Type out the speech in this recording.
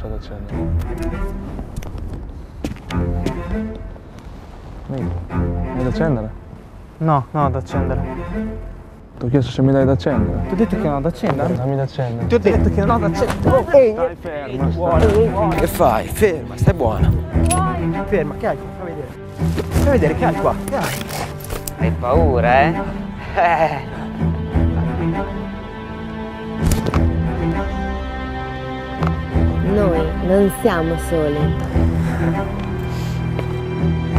sta facendo? Vuoi accendere? No, no, da accendere. Ti ho chiesto se mi dai da accendere. Ti ho detto che non ho da accendere? Dammi da accendere. Ti ho detto che non ho da accendere. Stai ferma, stai. Che fai? Ferma, stai buona. Ferma, che hai? Fammi vedere. Fammi vedere, che hai qua? Che hai? Hai paura, eh? Noi non siamo soli.